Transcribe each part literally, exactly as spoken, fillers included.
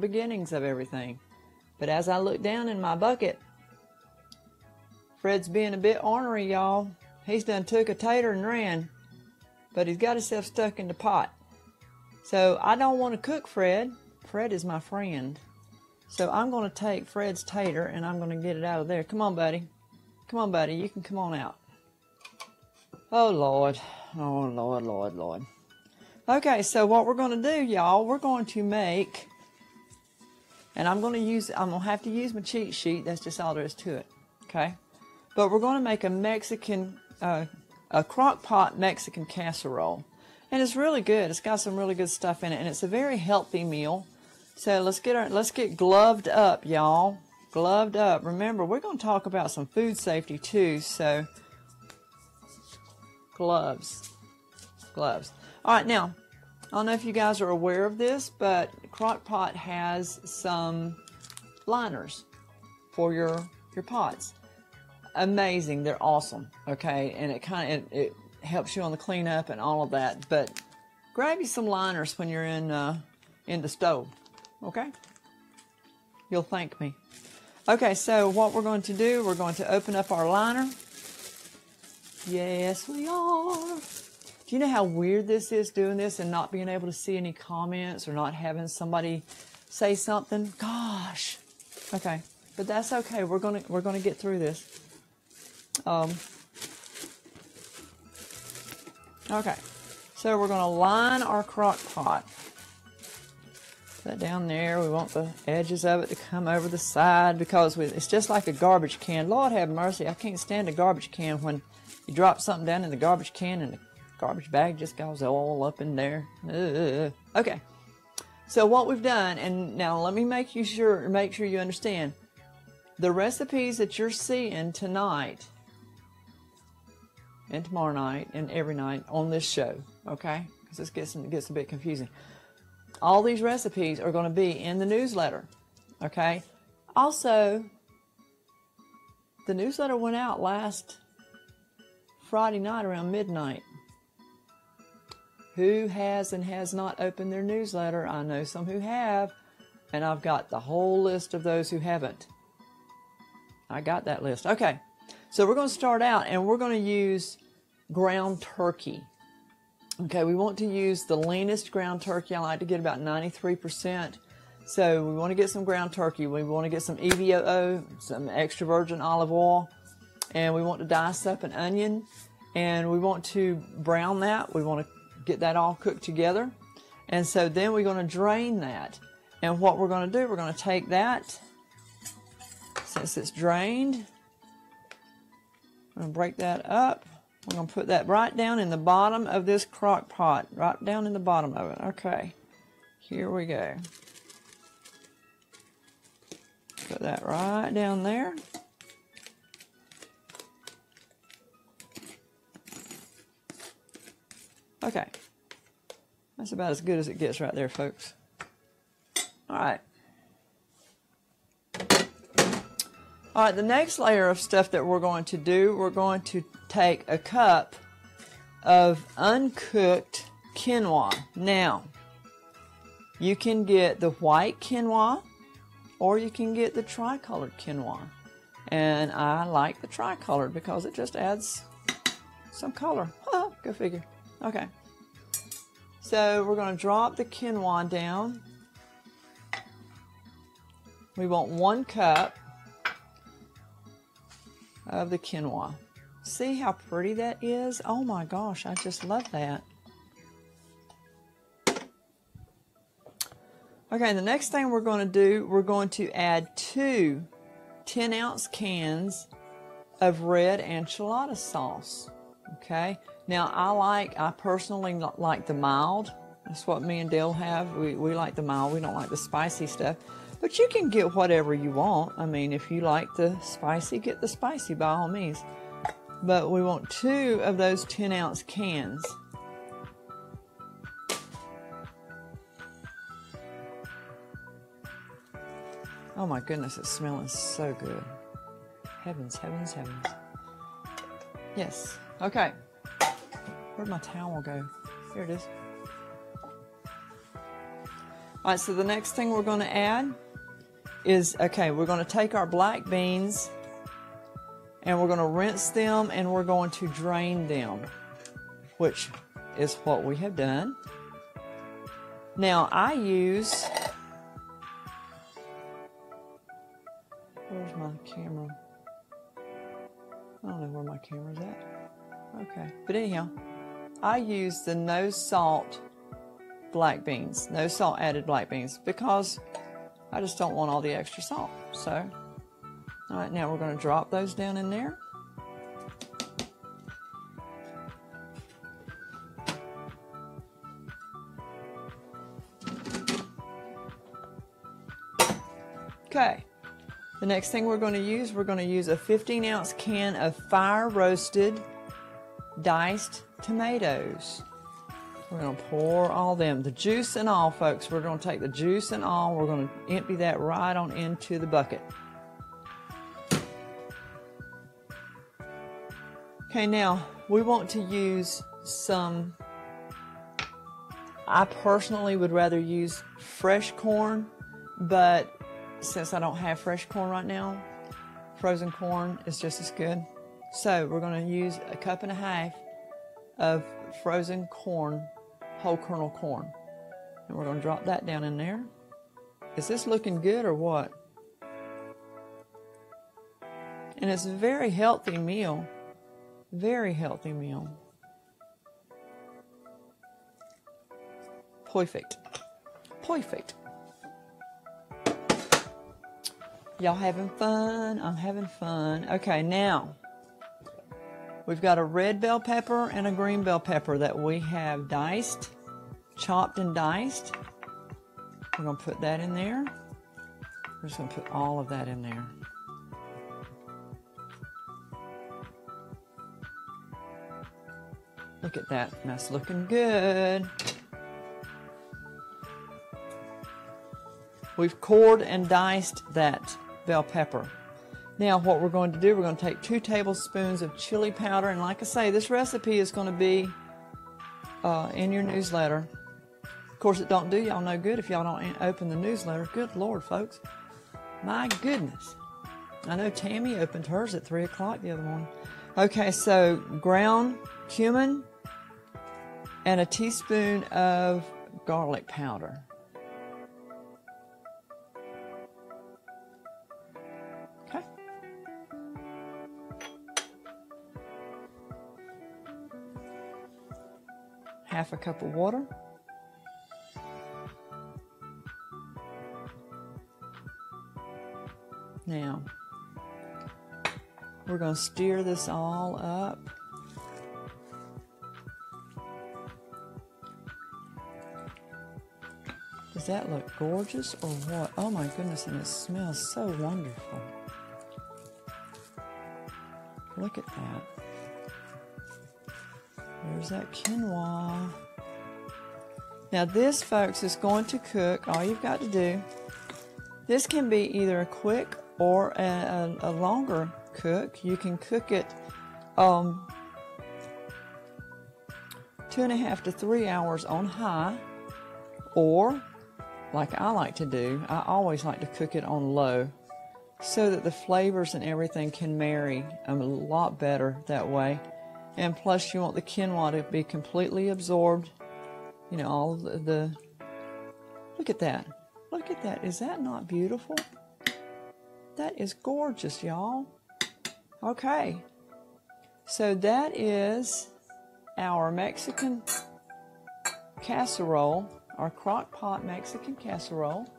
beginnings of everything. But as I looked down in my bucket, Fred's being a bit ornery, y'all. He's done took a tater and ran, but he's got himself stuck in the pot. So I don't want to cook Fred. Fred is my friend. So I'm going to take Fred's tater and I'm going to get it out of there. Come on, buddy. Come on, buddy. You can come on out. Oh, Lord. Oh, Lord, Lord, Lord. Okay, so what we're going to do, y'all, we're going to make, and I'm going to use, I'm going to have to use my cheat sheet. That's just all there is to it. Okay? But we're going to make a Mexican, uh, a crock-pot Mexican casserole. And it's really good. It's got some really good stuff in it, and it's a very healthy meal. So let's get our, let's get gloved up, y'all. Gloved up. Remember, we're going to talk about some food safety too. So gloves, gloves. All right, now I don't know if you guys are aware of this, but Crock-Pot has some liners for your your pots. Amazing, they're awesome. Okay, and it kind of it. it helps you on the cleanup and all of that, but grab you some liners when you're in uh, in the stove, okay? You'll thank me. Okay, so what we're going to do, we're going to open up our liner. Yes, we are. Do you know how weird this is, doing this and not being able to see any comments or not having somebody say something? Gosh. Okay, but that's okay. We're gonna we're gonna get through this. Um. Okay, so we're going to line our crock pot. Put that down there. We want the edges of it to come over the side because we, it's just like a garbage can. Lord have mercy, I can't stand a garbage can when you drop something down in the garbage can and the garbage bag just goes all up in there. Ugh. Okay, so what we've done, and now let me make you sure, make sure you understand, the recipes that you're seeing tonight and tomorrow night and every night on this show, okay? Because this gets, gets a bit confusing. All these recipes are going to be in the newsletter, okay? Also, the newsletter went out last Friday night around midnight. Who has and has not opened their newsletter? I know some who have, and I've got the whole list of those who haven't. I got that list. Okay, so we're going to start out, and we're going to use ground turkey. Okay, we want to use the leanest ground turkey. I like to get about ninety-three percent. So we want to get some ground turkey. We want to get some E V O O, some extra virgin olive oil, and we want to dice up an onion, and we want to brown that. We want to get that all cooked together. And so then we're going to drain that. And what we're going to do, we're going to take that, since it's drained, I'm going to break that up. We're going to put that right down in the bottom of this crock pot. Right down in the bottom of it. Okay. Here we go. Put that right down there. Okay. That's about as good as it gets right there, folks. All right. All right, the next layer of stuff that we're going to do, we're going to take a cup of uncooked quinoa. Now, you can get the white quinoa or you can get the tricolored quinoa. And I like the tricolored because it just adds some color. Go figure. Okay. So we're going to drop the quinoa down. We want one cup of the quinoa. See how pretty that is? Oh my gosh, I just love that. Okay, the next thing we're going to do, we're going to add two ten ounce cans of red enchilada sauce. Okay, now I like, I personally like the mild. That's what me and Dale have. We, we like the mild, we don't like the spicy stuff. But you can get whatever you want. I mean, if you like the spicy, get the spicy by all means. But we want two of those ten ounce cans. Oh my goodness, it's smelling so good. Heavens, heavens, heavens. Yes, okay. Where'd my towel go? Here it is. All right, so the next thing we're going to add is, okay, we're going to take our black beans and we're going to rinse them and we're going to drain them, which is what we have done. Now I use, where's my camera? I don't know where my camera's at. Okay, but anyhow, I use the no salt black beans, no salt added black beans, because I just don't want all the extra salt. So, all right, now we're going to drop those down in there. Okay, the next thing we're going to use, we're going to use a fifteen ounce can of fire roasted diced tomatoes. We're going to pour all them, the juice and all, folks. We're going to take the juice and all, we're going to empty that right on into the bucket. Okay, now we want to use some, I personally would rather use fresh corn, but since I don't have fresh corn right now, frozen corn is just as good. So we're going to use a cup and a half of frozen corn, whole kernel corn. And we're going to drop that down in there. Is this looking good or what? And it's a very healthy meal. Very healthy meal. Perfect. Perfect. Y'all having fun? I'm having fun. Okay, now we've got a red bell pepper and a green bell pepper that we have diced, chopped and diced. We're going to put that in there. We're just going to put all of that in there. Look at that. That's looking good. We've cored and diced that bell pepper. Now what we're going to do, we're going to take two tablespoons of chili powder, and like I say, this recipe is going to be uh, in your newsletter. Of course, it don't do y'all no good if y'all don't open the newsletter. Good Lord, folks. My goodness. I know Tammy opened hers at three o'clock the other morning. Okay, so ground cumin and a teaspoon of garlic powder. Half a cup of water. Now, we're going to stir this all up. Does that look gorgeous or what? Oh my goodness, and it smells so wonderful. Look at that. There's that quinoa. Now this, folks, is going to cook. All you've got to do, this can be either a quick or a, a, a longer cook. You can cook it um, two and a half to three hours on high, or like I like to do, I always like to cook it on low so that the flavors and everything can marry a lot better that way. And plus, you want the quinoa to be completely absorbed. You know, all the, the... Look at that. Look at that. Is that not beautiful? That is gorgeous, y'all. Okay. So that is our Mexican casserole, our crock-pot Mexican casserole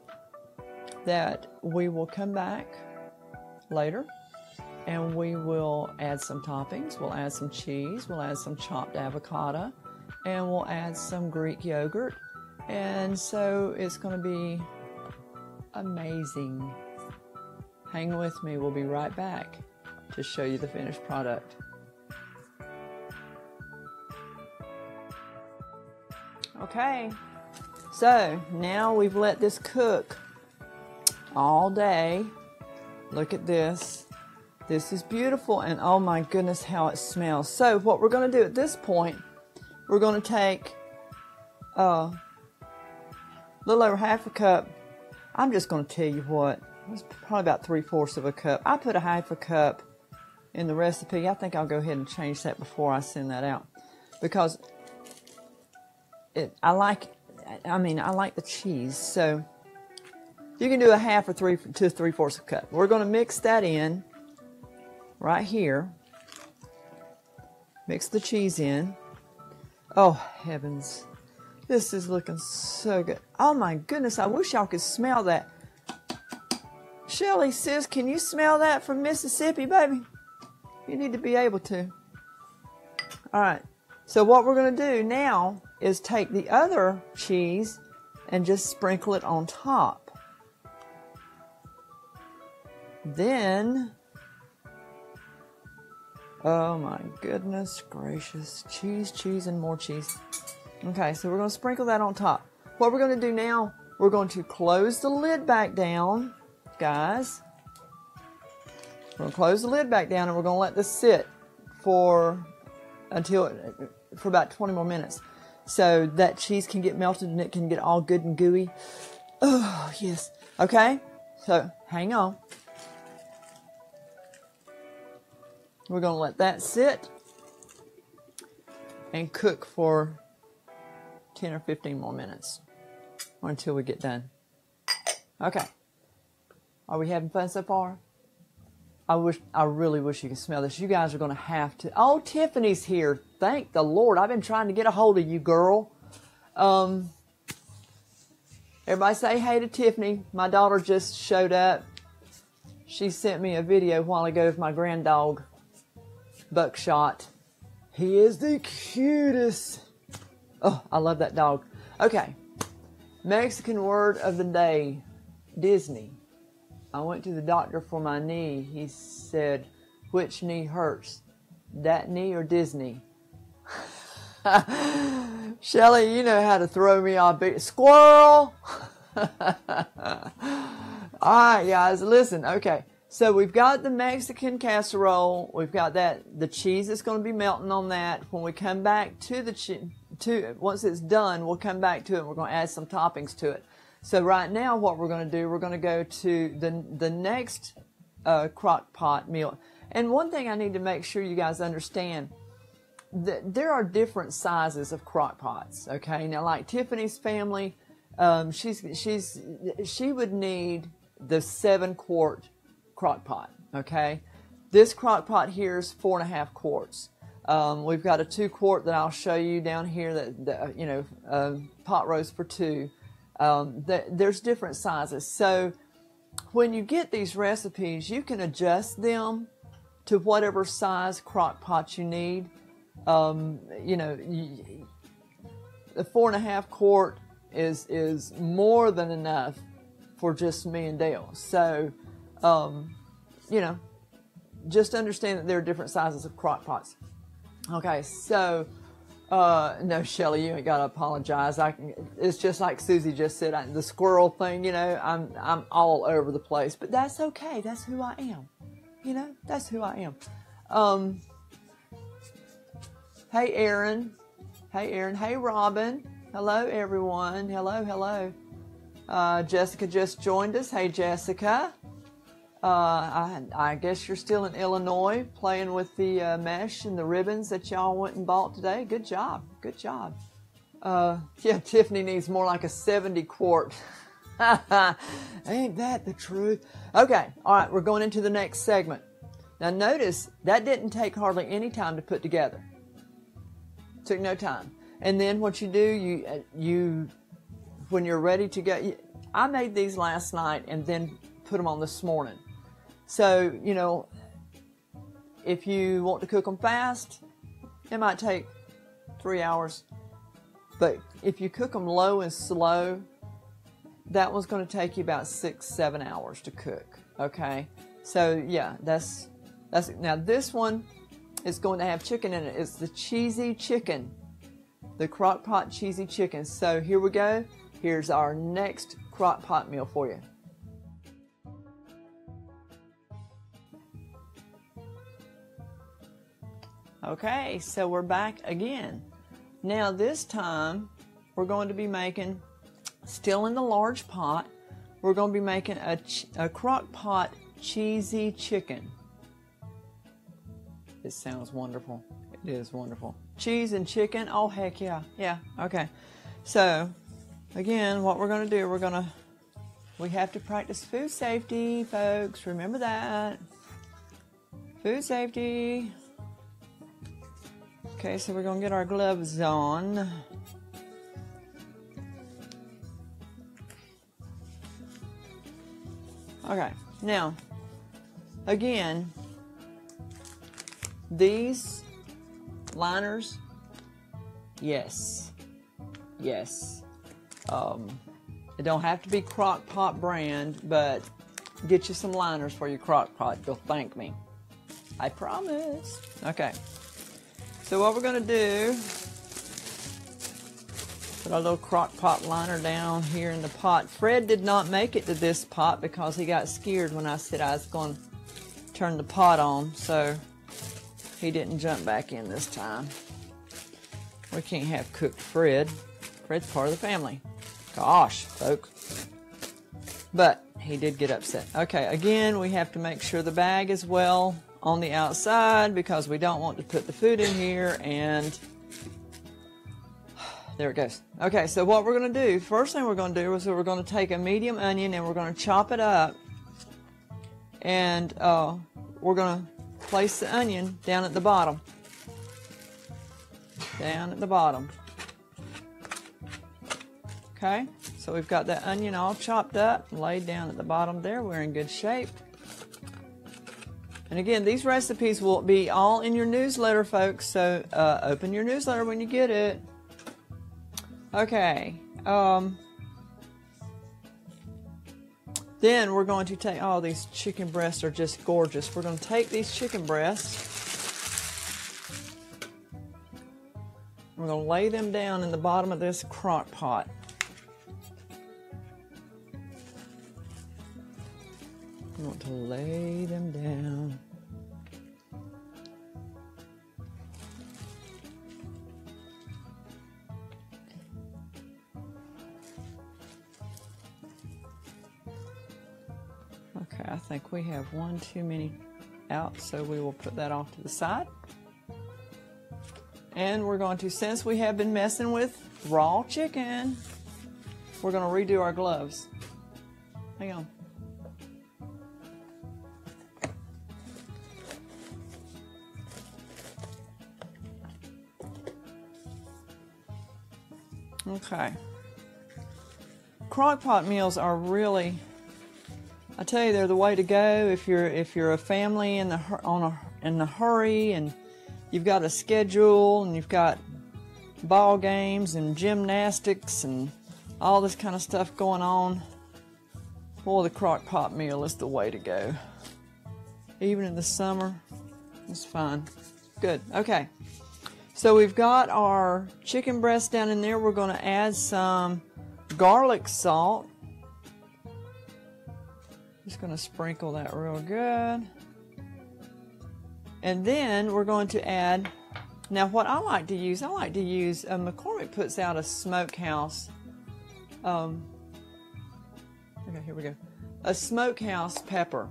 that we will come back later. And we will add some toppings. We'll add some cheese, we'll add some chopped avocado, and we'll add some Greek yogurt. And so it's going to be amazing. Hang with me, we'll be right back to show you the finished product. Okay, so now we've let this cook all day. Look at this. This is beautiful, and oh my goodness how it smells. So what we're going to do at this point, we're going to take uh, a little over half a cup. I'm just going to tell you what, it was probably about three-fourths of a cup. I put a half a cup in the recipe. I think I'll go ahead and change that before I send that out, because it, I like, I mean, I like the cheese. So you can do a half or three to three-fourths of a cup. We're going to mix that in right here. Mix the cheese in. Oh, heavens. This is looking so good. Oh, my goodness. I wish y'all could smell that. Shelly, sis, can you smell that from Mississippi, baby? You need to be able to. All right. So what we're going to do now is take the other cheese and just sprinkle it on top. Then, oh my goodness gracious, cheese, cheese, and more cheese. Okay, so we're going to sprinkle that on top. What we're going to do now, we're going to close the lid back down, guys. We're going to close the lid back down, and we're going to let this sit for until it, for about twenty more minutes, so that cheese can get melted and it can get all good and gooey. Oh, yes. Okay, so hang on. We're going to let that sit and cook for ten or fifteen more minutes, or until we get done. Okay. Are we having fun so far? I wish, I really wish you could smell this. You guys are going to have to. Oh, Tiffany's here. Thank the Lord. I've been trying to get a hold of you, girl. Um, everybody say hey to Tiffany. My daughter just showed up. She sent me a video a while ago of my grand dog, Buckshot. He is the cutest. Oh, I love that dog. Okay. Mexican word of the day, Disney. I went to the doctor for my knee. He said, which knee hurts, that knee or Disney? Shelly, you know how to throw me off. Squirrel! Alright guys, listen, okay. So we've got the Mexican casserole. We've got that, the cheese is going to be melting on that. When we come back to the cheese, To, once it's done, we'll come back to it and we're going to add some toppings to it. So right now what we're going to do, we're going to go to the, the next uh, crock pot meal. And one thing I need to make sure you guys understand, that there are different sizes of crock pots, okay? Now like Tiffany's family, um, she's, she's, she would need the seven quart crock pot, okay? This crock pot here is four and a half quarts. Um, we've got a two quart that I'll show you down here that, that you know, uh, pot roast for two. Um, th there's different sizes. So when you get these recipes, you can adjust them to whatever size crock pot you need. Um, you know, you, the four and a half quart is, is more than enough for just me and Dale. So, um, you know, just understand that there are different sizes of crock pots. Okay, so, uh, no, Shelly, you ain't got to apologize. I can, it's just like Susie just said, I, the squirrel thing, you know, I'm, I'm all over the place. But that's okay. That's who I am. You know, that's who I am. Um, hey, Aaron. Hey, Aaron. Hey, Robin. Hello, everyone. Hello, hello. Uh, Jessica just joined us. Hey, Jessica. Uh, I, I guess you're still in Illinois playing with the uh, mesh and the ribbons that y'all went and bought today. Good job. Good job. Uh, yeah, Tiffany needs more like a seventy quart. Ain't that the truth? Okay. All right. We're going into the next segment. Now notice that didn't take hardly any time to put together. It took no time. And then what you do, you, you, when you're ready to go, I made these last night and then put them on this morning. So, you know, if you want to cook them fast, it might take three hours. But if you cook them low and slow, that one's going to take you about six, seven hours to cook. Okay. So, yeah, that's, that's, now this one is going to have chicken in it. It's the cheesy chicken, the crock pot cheesy chicken. So here we go. Here's our next crock pot meal for you. Okay, so we're back again. Now this time, we're going to be making still in the large pot, we're going to be making a, a crock-pot cheesy chicken. It sounds wonderful. It is wonderful. Cheese and chicken. Oh, heck yeah. Yeah. Okay. So, again, what we're going to do, we're going to, we have to practice food safety, folks. Remember that. Food safety. Okay, so we're going to get our gloves on. Okay, now, again, these liners, yes, yes. Um, it don't have to be Crock-Pot brand, but get you some liners for your Crock-Pot. You'll thank me. I promise. Okay, so what we're going to do, put our little Crock-Pot liner down here in the pot. Fred did not make it to this pot because he got scared when I said I was going to turn the pot on, so he didn't jump back in this time. We can't have cooked Fred. Fred's part of the family. Gosh, folks. But he did get upset. Okay, again, we have to make sure the bag is well on the outside because we don't want to put the food in here and... there it goes. Okay, so what we're going to do, first thing we're going to do is we're going to take a medium onion and we're going to chop it up. And uh, we're going to place the onion down at the bottom. Down at the bottom. Okay, so we've got that onion all chopped up, laid down at the bottom there. We're in good shape. And again, these recipes will be all in your newsletter, folks, so uh, open your newsletter when you get it. Okay, um, then we're going to take, oh, these chicken breasts are just gorgeous. We're going to take these chicken breasts, we're going to lay them down in the bottom of this crock pot. We want to lay them down. Okay, I think we have one too many out, so we will put that off to the side. And we're going to, since we have been messing with raw chicken, we're going to redo our gloves. Hang on. Okay. Crock-pot meals are really... I tell you, they're the way to go if you're if you're a family in the on a in the hurry and you've got a schedule and you've got ball games and gymnastics and all this kind of stuff going on. Boy, the crock-pot meal is the way to go. Even in the summer, it's fine. Good. Okay. So we've got our chicken breast down in there. We're going to add some garlic salt. Just going to sprinkle that real good. And then we're going to add, now what I like to use, I like to use, uh, McCormick puts out a smokehouse, um, okay, here we go, a smokehouse pepper.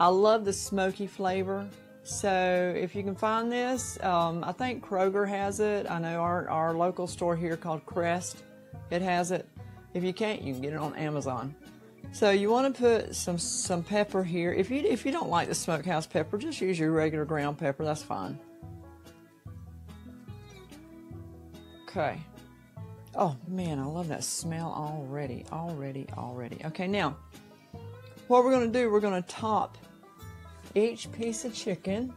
I love the smoky flavor, so if you can find this, um, I think Kroger has it. I know our, our local store here called Crest, it has it. If you can't, you can get it on Amazon. So you want to put some some pepper here. If you if you don't like the smokehouse pepper, just use your regular ground pepper. That's fine. Okay. Oh man, I love that smell already, already, already. Okay, now what we're going to do? We're going to top each piece of chicken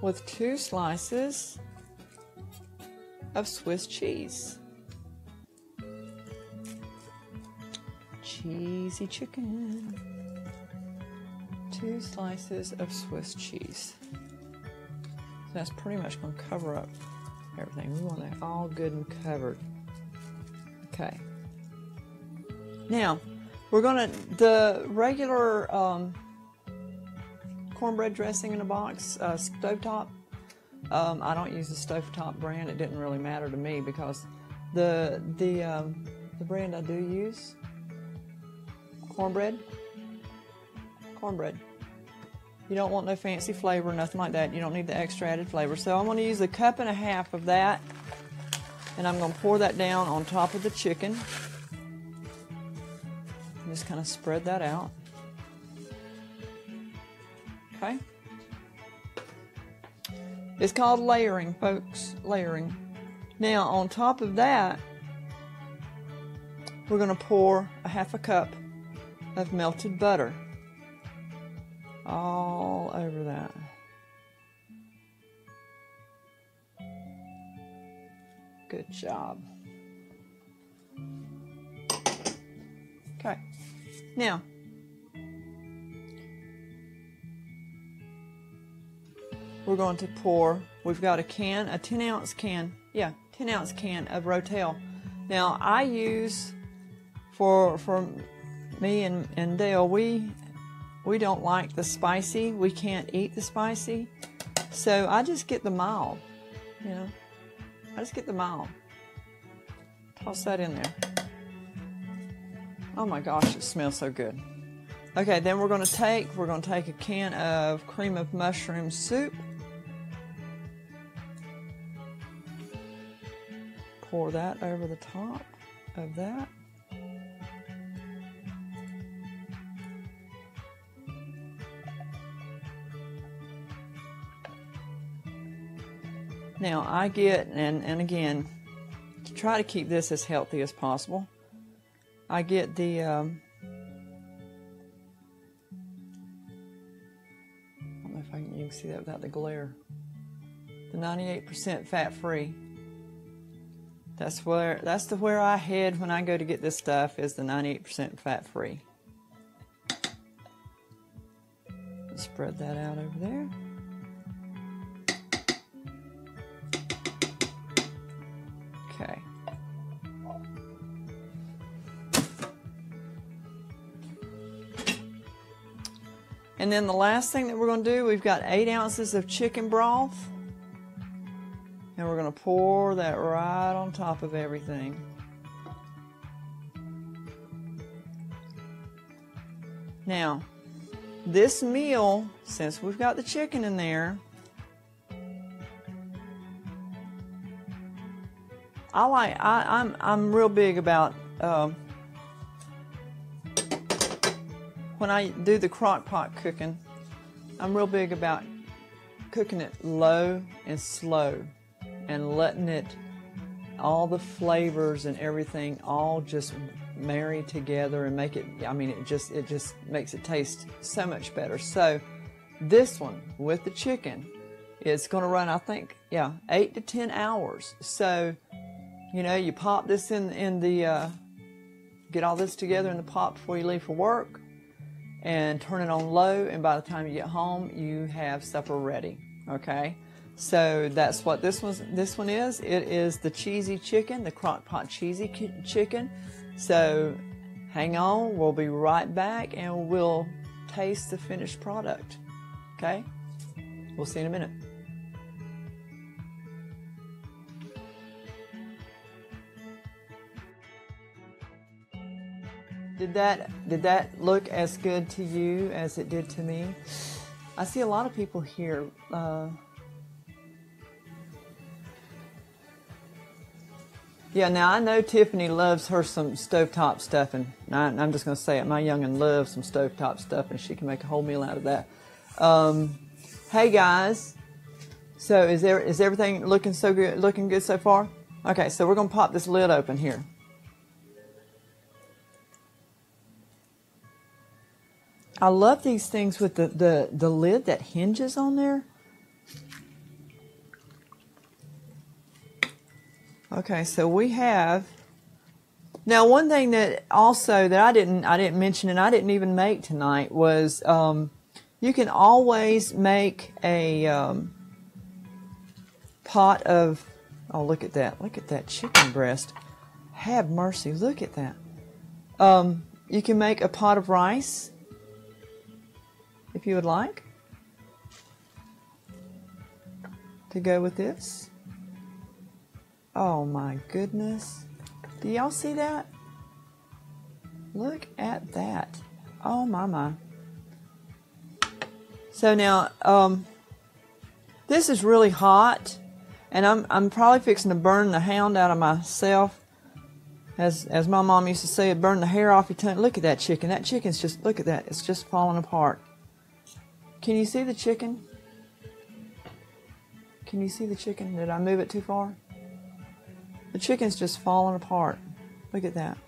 with two slices of Swiss cheese. Cheesy chicken. Two slices of Swiss cheese. So that's pretty much going to cover up everything. We want that all good and covered. Okay. Now, we're going to, the regular um, cornbread dressing in a box, uh, Stovetop. Um, I don't use the Stovetop brand. It didn't really matter to me because The the um, the brand I do use, cornbread, cornbread. You don't want no fancy flavor, nothing like that. You don't need the extra added flavor. So I'm going to use a cup and a half of that, and I'm going to pour that down on top of the chicken. Just kind of spread that out. Okay. It's called layering, folks, layering. Now, on top of that, we're going to pour a half a cup of melted butter all over that. Good job. Okay, now, we're going to pour, we've got a can, a ten ounce can, yeah, ten ounce can of Rotel. Now, I use, for for me and, and Dale, we, we don't like the spicy. We can't eat the spicy. So I just get the mild, you know. I just get the mild. Toss that in there. Oh my gosh, it smells so good. Okay, then we're going to take, we're going to take a can of cream of mushroom soup. Pour that over the top of that. Now I get, and, and again, to try to keep this as healthy as possible, I get the, um, I don't know if I can, you can see that without the glare, the ninety-eight percent fat-free. That's where, that's the where I head when I go to get this stuff, is the ninety-eight percent fat-free. Spread that out over there. Okay. And then the last thing that we're going to do, we've got eight ounces of chicken broth. And we're going to pour that right on top of everything. Now, this meal, since we've got the chicken in there, I like, I, I'm, I'm real big about, um, when I do the crock-pot cooking, I'm real big about cooking it low and slow and letting it, all the flavors and everything all just marry together and make it, I mean, it just, it just makes it taste so much better. So this one with the chicken, it's going to run, I think, yeah, eight to ten hours. So, you know, you pop this in, in the, uh, get all this together in the pot before you leave for work and turn it on low, and by the time you get home, you have supper ready, okay? So that's what this, one's, this one is. It is the cheesy chicken, the crock-pot cheesy chicken. So hang on, we'll be right back and we'll taste the finished product, okay? We'll see you in a minute. Did that, did that look as good to you as it did to me? I see a lot of people here. Uh, yeah, now I know Tiffany loves her some stovetop stuffing. I'm just going to say it. My young'un loves some stovetop stuffing. She can make a whole meal out of that. Um, hey, guys. So is there, is everything looking so good, looking good so far? Okay, so we're going to pop this lid open here. I love these things with the, the, the lid that hinges on there. Okay, so we have, now one thing that also that I didn't, I didn't mention and I didn't even make tonight was um, you can always make a um, pot of, oh look at that, look at that chicken breast. Have mercy, look at that. Um, you can make a pot of rice if you would like to go with this. Oh my goodness. Do y'all see that? Look at that. Oh my my. So now, um, this is really hot, and I'm I'm probably fixing to burn the hound out of myself. As as my mom used to say, it burned the hair off your tongue. Look at that chicken. That chicken's just, look at that. It's just falling apart. Can you see the chicken? Can you see the chicken? Did I move it too far? The chicken's just falling apart. Look at that.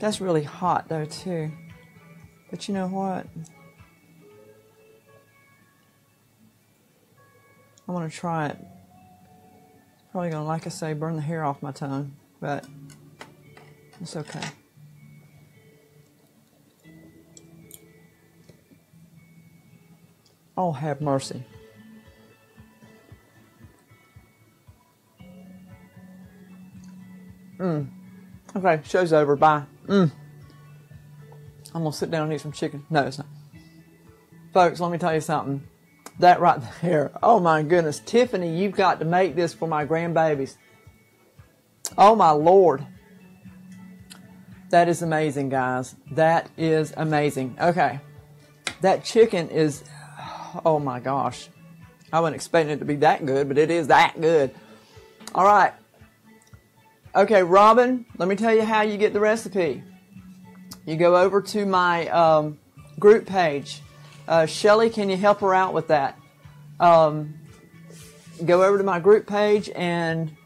That's really hot though too. But you know what? I'm gonna try it. Probably gonna, like I say, burn the hair off my tongue, but it's okay. Oh, have mercy. Mm. Okay, show's over. Bye. Mm. I'm gonna sit down and eat some chicken. No, it's not. Folks, let me tell you something. That right there. Oh my goodness. Tiffany, you've got to make this for my grandbabies. Oh my Lord. That is amazing, guys. That is amazing. Okay. That chicken is, oh my gosh. I wasn't expecting it to be that good, but it is that good. All right. Okay, Robin, let me tell you how you get the recipe. You go over to my um, group page. Uh, Shelly, can you help her out with that? Um, go over to my group page and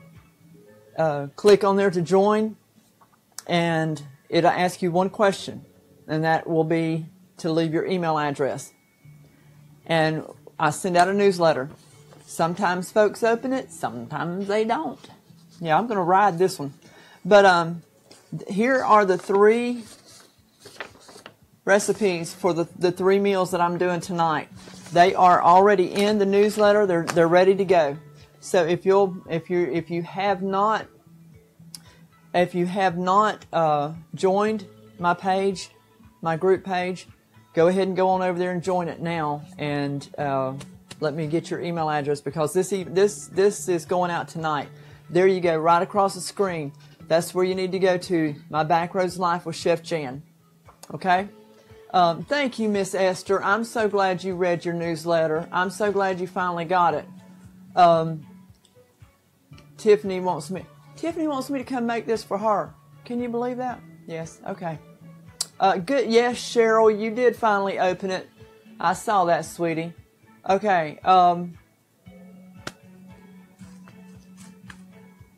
uh, click on there to join, and it'll ask you one question, and that will be to leave your email address. And I send out a newsletter. Sometimes folks open it, sometimes they don't. Yeah, I'm going to ride this one. But um, here are the three recipes for the, the three meals that I'm doing tonight. They are already in the newsletter. They're they're ready to go. So if you'll if you if you have not if you have not uh, joined my page, my group page, go ahead and go on over there and join it now. And uh, let me get your email address, because this this this is going out tonight. There you go, right across the screen. That's where you need to go to. My Backroads Life with Chef Jan. Okay. Um, thank you, Miss Esther. I'm so glad you read your newsletter. I'm so glad you finally got it. Um, Tiffany wants me. Tiffany wants me to come make this for her. Can you believe that? Yes. Okay. Uh, good. Yes, Cheryl, you did finally open it. I saw that, sweetie. Okay. Um,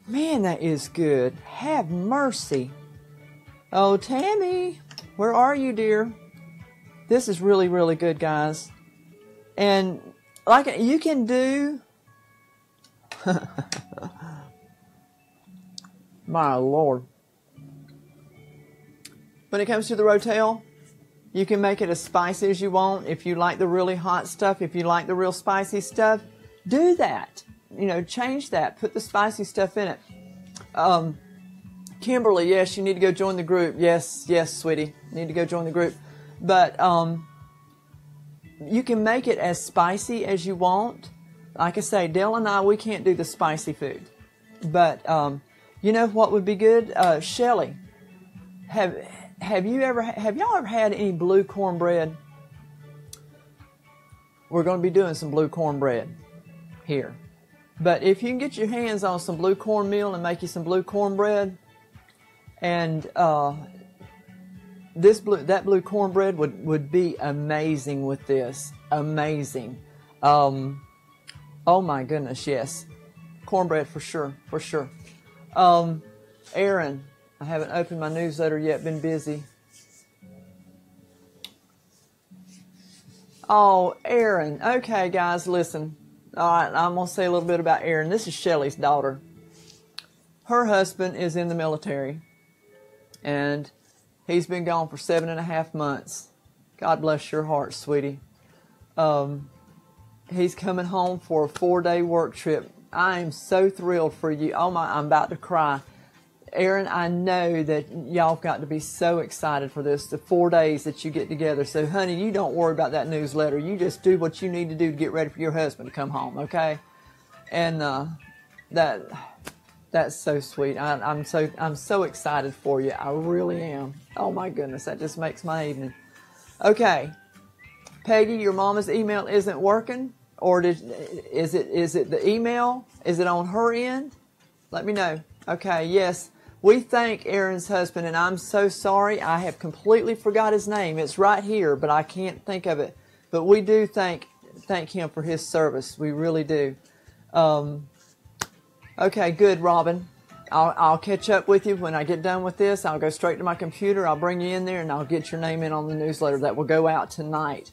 man, that is good. Have mercy. Oh, Tammy, where are you, dear? This is really, really good, guys. And like you can do, my Lord. When it comes to the Rotel, you can make it as spicy as you want. If you like the really hot stuff, if you like the real spicy stuff, do that. You know, change that. Put the spicy stuff in it. Um, Kimberly, yes, you need to go join the group. Yes, yes, sweetie. You need to go join the group. But um, you can make it as spicy as you want. Like I say, Dale and I, we can't do the spicy food. But um, you know what would be good? Uh, Shelly, have have you ever, have y'all ever had any blue cornbread? We're going to be doing some blue cornbread here. But if you can get your hands on some blue cornmeal and make you some blue cornbread, and uh, this blue, that blue cornbread would, would be amazing with this. Amazing. Um, oh my goodness, yes. Cornbread for sure, for sure. Um, Aaron, I haven't opened my newsletter yet, been busy. Oh, Aaron. Okay, guys, listen. All right, I'm going to say a little bit about Erin. This is Shelly's daughter. Her husband is in the military, and he's been gone for seven and a half months. God bless your heart, sweetie. Um, he's coming home for a four-day work trip. I am so thrilled for you. Oh, my, I'm about to cry. Aaron, I know that y'all got to be so excited for this, the four days that you get together. So, honey, you don't worry about that newsletter. You just do what you need to do to get ready for your husband to come home, okay? And uh, that that's so sweet. I, I'm so I'm so excited for you. I really am. Oh, my goodness. That just makes my evening. Okay. Peggy, your mama's email isn't working? Or did, is it is it the email? Is it on her end? Let me know. Okay, yes. We thank Aaron's husband, and I'm so sorry. I have completely forgot his name. It's right here, but I can't think of it. But we do thank thank him for his service. We really do. Um, okay, good, Robin. I'll, I'll catch up with you when I get done with this. I'll go straight to my computer. I'll bring you in there, and I'll get your name in on the newsletter that will go out tonight.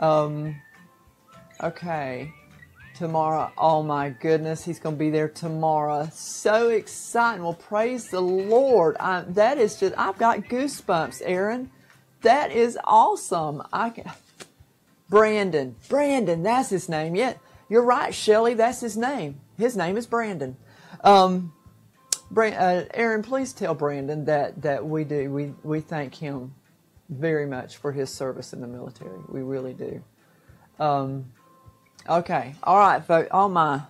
Um, okay. Tomorrow, oh my goodness, he's going to be there tomorrow. So exciting. Well, praise the Lord. I, that is just, I've got goosebumps, Aaron. That is awesome. I can, Brandon. Brandon, that's his name. Yeah, you're right, Shelley, that's his name. His name is Brandon. Um, Brand, uh, Aaron, please tell Brandon that, that we do. We, we thank him very much for his service in the military. We really do. Um... Okay, all right, folks. Oh my,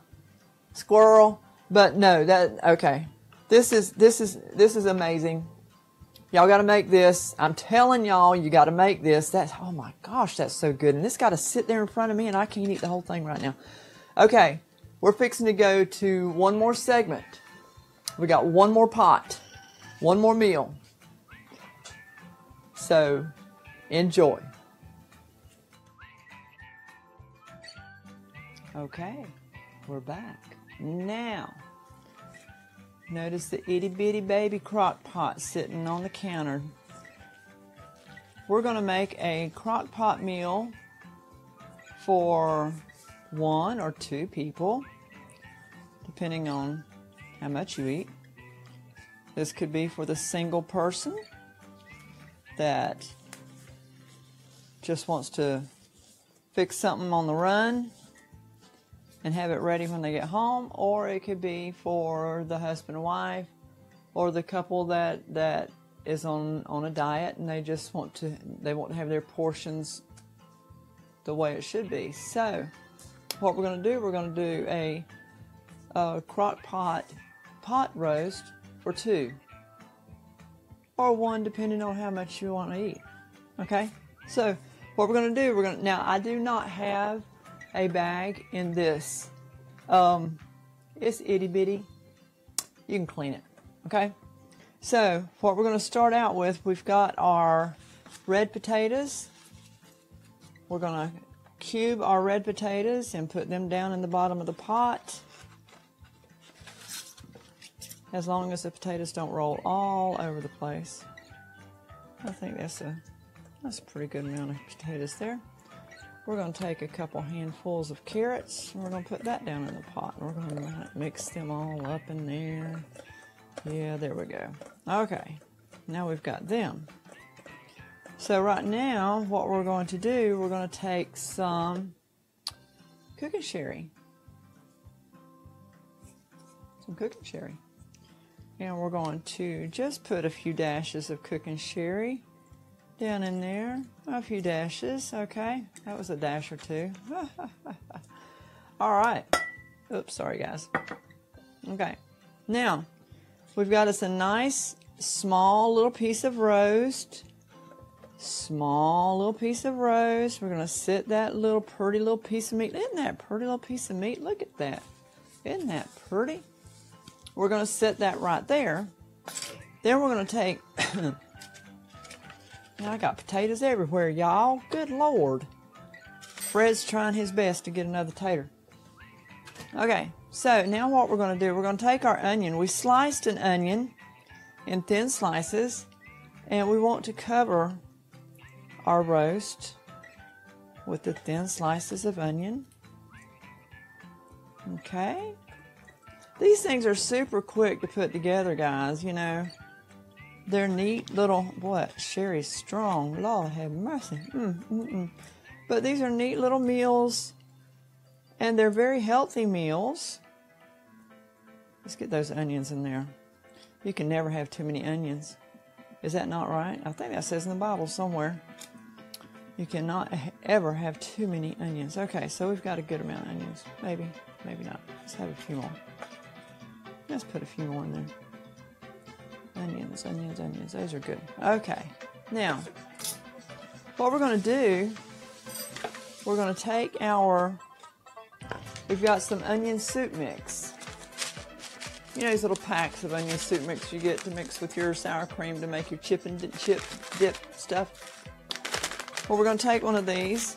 squirrel. But no, that okay. This is this is this is amazing. Y'all got to make this. I'm telling y'all, you got to make this. That's oh my gosh, that's so good. And this got to sit there in front of me, and I can't eat the whole thing right now. Okay, we're fixing to go to one more segment. We got one more pot, one more meal. So, enjoy. Okay, we're back. Now, notice the itty bitty baby crock pot sitting on the counter. We're gonna make a crock pot meal for one or two people, depending on how much you eat. This could be for the single person that just wants to fix something on the run and have it ready when they get home, or it could be for the husband and wife, or the couple that that is on on a diet and they just want to they want to have their portions the way it should be. So, what we're going to do, we're going to do a, a crock pot pot roast for two, or one, depending on how much you want to eat. Okay. So, what we're going to do, we're going to now. I do not have a bag in this. Um, it's itty bitty. You can clean it. Okay? So, what we're going to start out with, we've got our red potatoes. We're going to cube our red potatoes and put them down in the bottom of the pot. As long as the potatoes don't roll all over the place. I think that's a, that's a pretty good amount of potatoes there. We're going to take a couple handfuls of carrots, and we're going to put that down in the pot. We're going to mix them all up in there. Yeah, there we go. Okay, now we've got them. So right now, what we're going to do, we're going to take some cooking sherry. Some cooking sherry. And we're going to just put a few dashes of cooking sherry down in there, a few dashes, okay. That was a dash or two. All right. Oops, sorry guys. Okay, now we've got us a nice small little piece of roast. Small little piece of roast. We're gonna sit that little pretty little piece of meat. Isn't that pretty little piece of meat? Look at that. Isn't that pretty? We're gonna sit that right there. Then we're gonna take now I got potatoes everywhere, y'all. Good Lord. Fred's trying his best to get another tater. Okay, so now what we're going to do, we're going to take our onion. We sliced an onion in thin slices, and we want to cover our roast with the thin slices of onion. Okay. These things are super quick to put together, guys, you know. They're neat little, what, sherry's strong, Lord have mercy. Mm, mm, mm. But these are neat little meals, and they're very healthy meals. Let's get those onions in there. You can never have too many onions. Is that not right? I think that says in the Bible somewhere. You cannot ever have too many onions. Okay, so we've got a good amount of onions. Maybe, maybe not. Let's have a few more. Let's put a few more in there. Onions, onions, onions. Those are good. Okay, now, what we're going to do, we're going to take our, we've got some onion soup mix. You know these little packs of onion soup mix you get to mix with your sour cream to make your chip and dip, chip dip stuff. Well, we're going to take one of these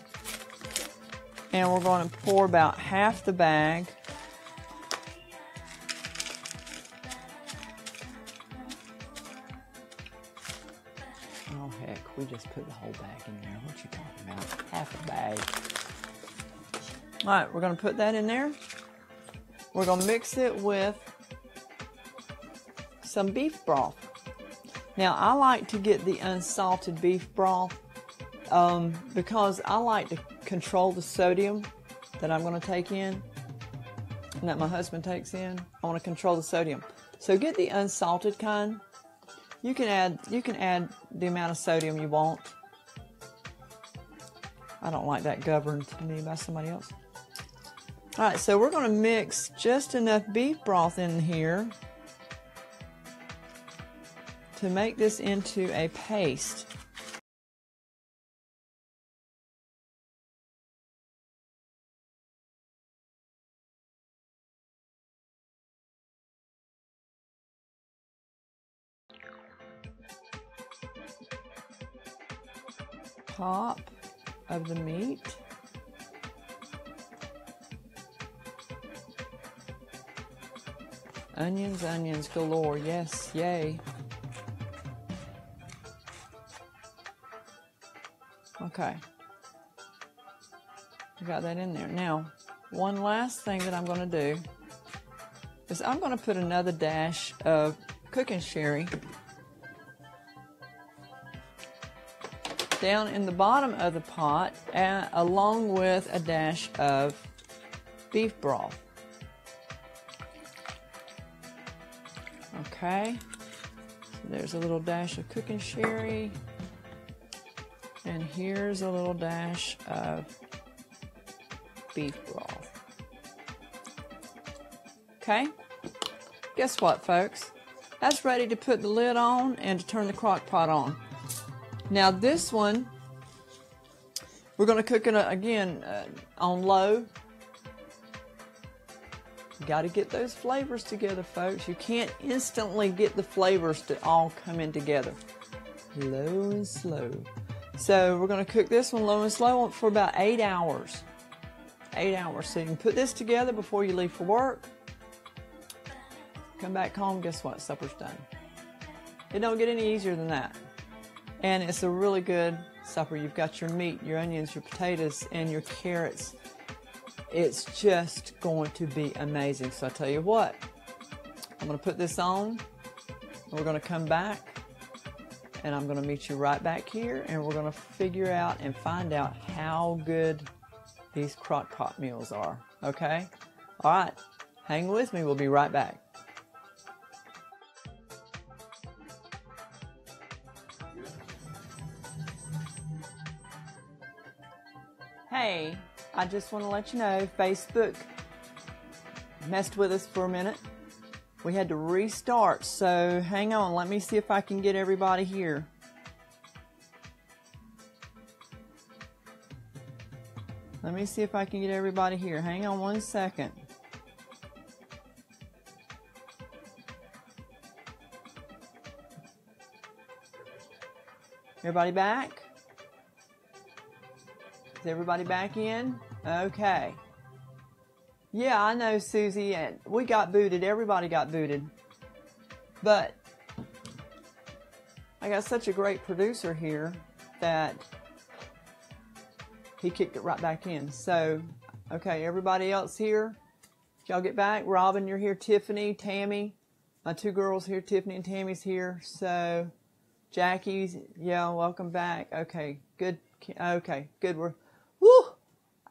and we're going to pour about half the bag . Oh heck, we just put the whole bag in there. What you talking about? Half a bag. All right, we're going to put that in there. We're going to mix it with some beef broth. Now I like to get the unsalted beef broth um, because I like to control the sodium that I'm going to take in and that my husband takes in. I want to control the sodium. So get the unsalted kind. You can add you can add the amount of sodium you want. I don't like that governed to me by somebody else. All right, so we're going to mix just enough beef broth in here to make this into a paste. Top of the meat. Onions, onions galore, yes, yay. Okay, I got that in there. Now, one last thing that I'm going to do is I'm going to put another dash of cooking sherry down in the bottom of the pot uh, along with a dash of beef broth. Okay, so there's a little dash of cooking sherry. And here's a little dash of beef broth. Okay, guess what, folks? That's ready to put the lid on and to turn the crock pot on. Now this one, we're going to cook it again uh, on low. Got to get those flavors together, folks. You can't instantly get the flavors to all come in together. Low and slow. So we're going to cook this one low and slow for about eight hours. Eight hours. So you can put this together before you leave for work. Come back home, guess what? Supper's done. It don't get any easier than that. And it's a really good supper. You've got your meat, your onions, your potatoes, and your carrots. It's just going to be amazing. So I tell you what, I'm going to put this on. We're going to come back. And I'm going to meet you right back here, and we're going to figure out and find out how good these crock-pot meals are, okay? All right, hang with me. We'll be right back. Hey, I just want to let you know Facebook messed with us for a minute. We had to restart, so hang on. Let me see if I can get everybody here. Let me see if I can get everybody here. Hang on one second. Everybody back? Is everybody back in? Okay. Yeah, I know, Susie, and we got booted. Everybody got booted. But I got such a great producer here that he kicked it right back in. So, okay, everybody else here, y'all get back. Robin, you're here. Tiffany, Tammy, my two girls here. Tiffany and Tammy's here. So, Jackie's, yeah, welcome back. Okay, good. Okay, good. We're, woo!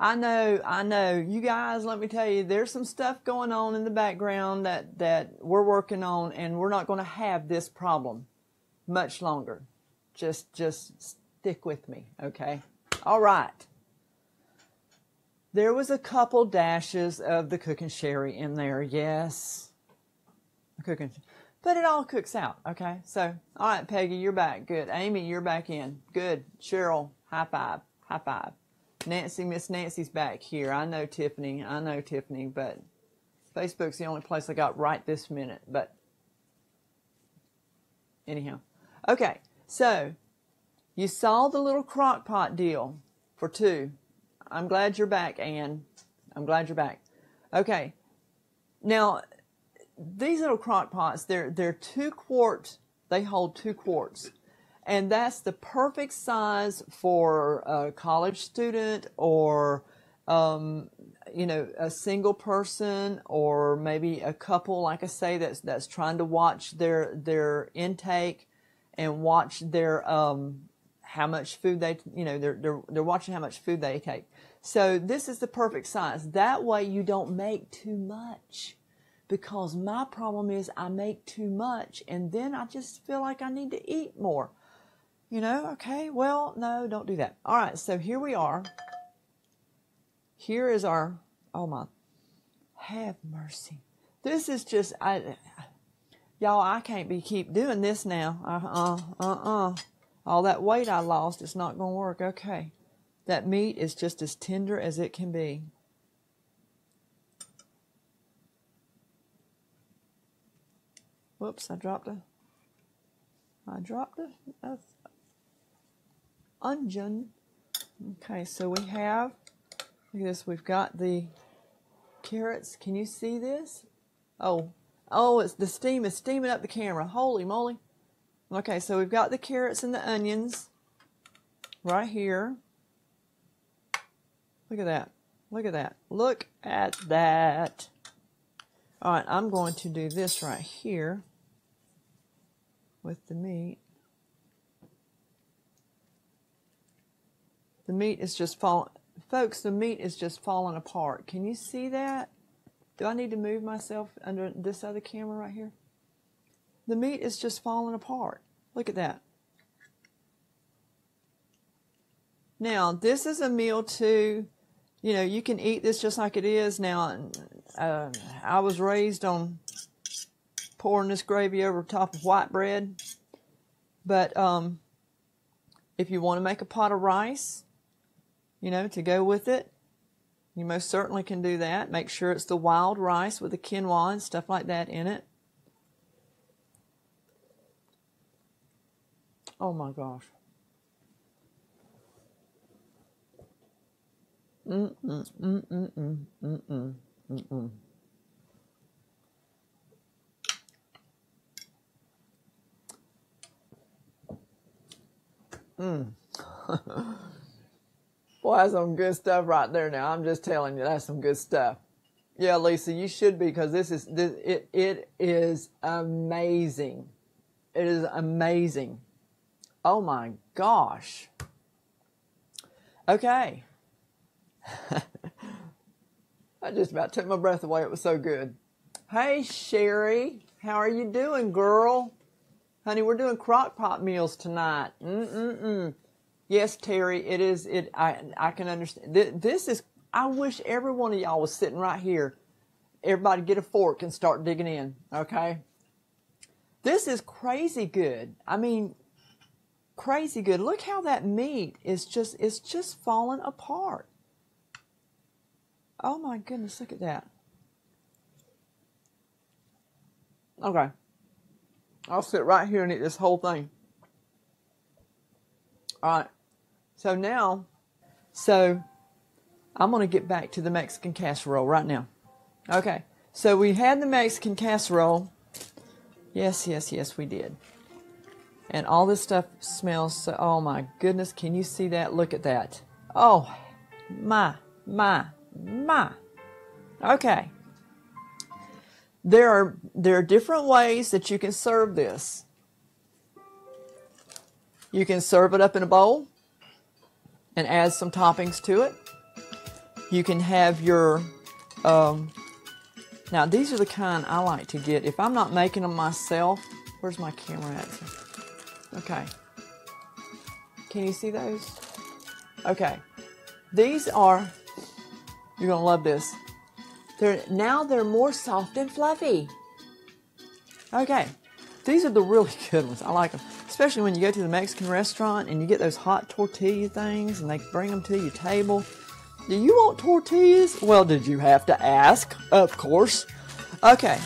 I know, I know. You guys, let me tell you, there's some stuff going on in the background that, that we're working on, and we're not going to have this problem much longer. Just, just stick with me, okay? All right. There was a couple dashes of the cooking sherry in there, yes. Cooking, but it all cooks out, okay? So, all right, Peggy, you're back. Good. Amy, you're back in. Good. Cheryl, high five, high five. Nancy, Miss Nancy's back here. I know Tiffany, I know Tiffany, but Facebook's the only place I got right this minute, but anyhow. Okay, so you saw the little crock pot deal for two. I'm glad you're back, Ann. I'm glad you're back. Okay, now these little crock pots, they're, they're two quarts, they hold two quarts. And that's the perfect size for a college student or, um, you know, a single person or maybe a couple, like I say, that's, that's trying to watch their, their intake and watch their, um, how much food they, you know, they're, they're, they're watching how much food they take. So this is the perfect size. That way you don't make too much. Because my problem is I make too much and then I just feel like I need to eat more. You know, okay, well, no, don't do that. All right, so here we are. Here is our, oh my, have mercy. This is just, I, y'all, I can't be keep doing this now. Uh-uh, uh-uh. All that weight I lost, it's not going to work. Okay, that meat is just as tender as it can be. Whoops, I dropped a, I dropped a, a onion. Okay, so we have, look at this, we've got the carrots. Can you see this? Oh, oh, it's the steam is steaming up the camera. Holy moly. Okay, so we've got the carrots and the onions right here. Look at that. Look at that. Look at that. All right, I'm going to do this right here with the meat. The meat is just falling, folks, the meat is just falling apart. Can you see that? Do I need to move myself under this other camera right here? The meat is just falling apart. Look at that. Now, this is a meal too. You know, you can eat this just like it is. Now, uh, I was raised on pouring this gravy over top of white bread. But um, if you want to make a pot of rice, you know, to go with it, you most certainly can do that. Make sure it's the wild rice with the quinoa and stuff like that in it. Oh, my gosh. Mm mm mm mm mm mm mm mm mm. Mm. Boy, that's some good stuff right there. Now I'm just telling you, that's some good stuff. Yeah, Lisa, you should be, because this is this it it is amazing. It is amazing. Oh my gosh. Okay. I just about took my breath away. It was so good. Hey, Sherry. How are you doing, girl? Honey, we're doing crock pot meals tonight. Mm-mm-mm. Yes, Terry, it is. It. I, I can understand. This, this is, I wish every one of y'all was sitting right here. Everybody get a fork and start digging in, okay? This is crazy good. I mean, crazy good. Look how that meat is just, it's just falling apart. Oh my goodness, look at that. Okay. I'll sit right here and eat this whole thing. All right. So now, so I'm going to get back to the Mexican casserole right now. Okay. So we had the Mexican casserole. Yes, yes, yes, we did. And all this stuff smells so, oh my goodness, can you see that? Look at that. Oh, my, my. My. Okay. There are there are different ways that you can serve this. You can serve it up in a bowl and add some toppings to it. You can have your, um, now these are the kind I like to get. If I'm not making them myself, where's my camera at? Okay. Can you see those? Okay. These are, you're gonna love this. They're, now they're more soft and fluffy. Okay. These are the really good ones. I like them. Especially when you go to the Mexican restaurant and you get those hot tortilla things and they bring them to your table. Do you want tortillas? Well, did you have to ask? Of course. Okay.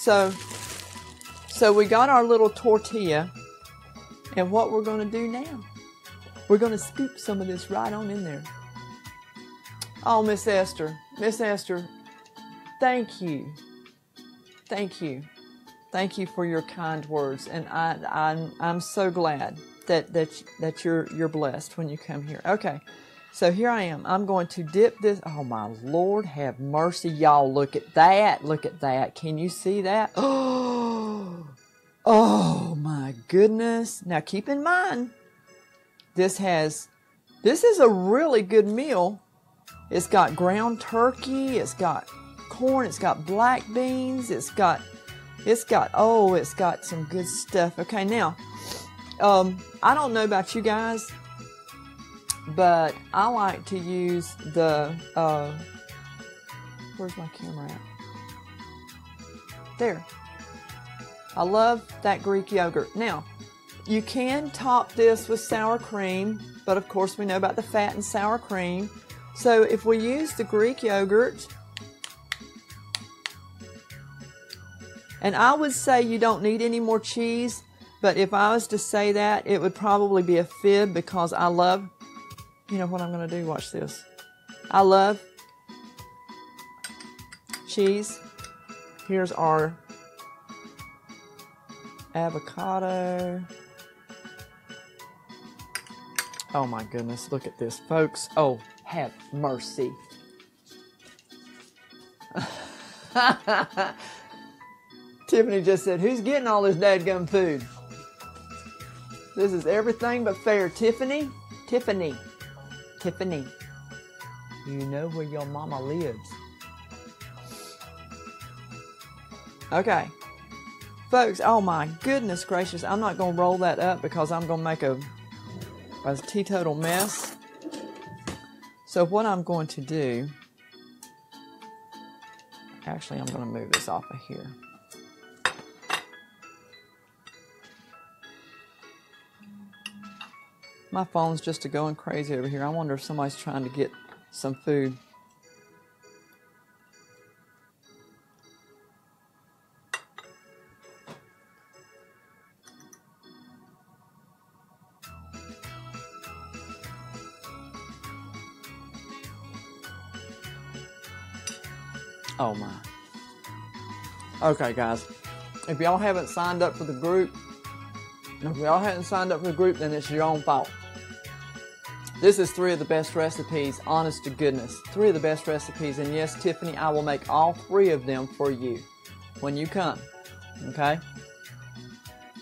So, so we got our little tortilla. And what we're going to do now, we're going to scoop some of this right on in there. Oh, Miss Esther. Miss Esther, thank you. Thank you. Thank you for your kind words, and I, I'm I'm so glad that that that you're you're blessed when you come here. Okay, so here I am. I'm going to dip this. Oh my Lord, have mercy, y'all! Look at that! Look at that! Can you see that? Oh, oh my goodness! Now keep in mind, this has this is a really good meal. It's got ground turkey. It's got corn. It's got black beans. It's got It's got, oh, it's got some good stuff. Okay, now, um, I don't know about you guys, but I like to use the, uh, where's my camera at? There. I love that Greek yogurt. Now, you can top this with sour cream, but of course we know about the fat and sour cream. So if we use the Greek yogurt, and I would say you don't need any more cheese, but if I was to say that, it would probably be a fib because I love, you know what I'm going to do, watch this. I love cheese. Here's our avocado. Oh my goodness, look at this, folks. Oh, have mercy. Tiffany just said, who's getting all this dadgum food? This is everything but fair. Tiffany, Tiffany, Tiffany, you know where your mama lives. Okay, folks, oh my goodness gracious, I'm not going to roll that up because I'm going to make a, a teetotal mess. So what I'm going to do, actually I'm going to move this off of here. My phone's just going crazy over here. I wonder if somebody's trying to get some food. Oh my. Okay guys, if y'all haven't signed up for the group, if y'all haven't signed up for the group, then it's your own fault. This is three of the best recipes, honest to goodness. Three of the best recipes, and yes, Tiffany, I will make all three of them for you when you come, okay?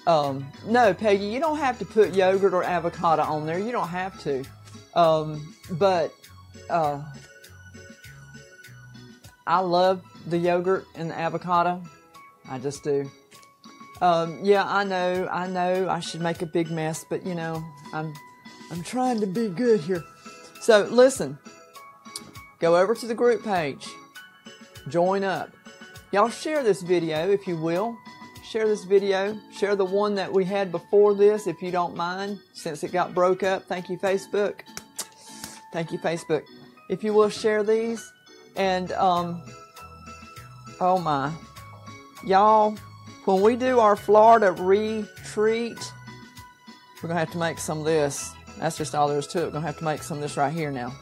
Um, no, Peggy, you don't have to put yogurt or avocado on there. You don't have to. Um, but uh, I love the yogurt and the avocado. I just do. Um, yeah, I know, I know I should make a big mess, but, you know, I'm... I'm trying to be good here. So listen, go over to the group page, join up. Y'all share this video if you will. Share this video, share the one that we had before this if you don't mind, since it got broke up. Thank you, Facebook. Thank you, Facebook. If you will, share these. And, um, oh my, y'all, when we do our Florida retreat, we're gonna have to make some of this. That's just all there is to it. We're going to have to make some of this right here now.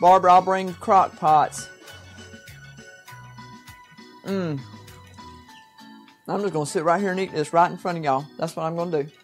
Barbara, I'll bring crock pots. Mmm. I'm just going to sit right here and eat this right in front of y'all. That's what I'm going to do.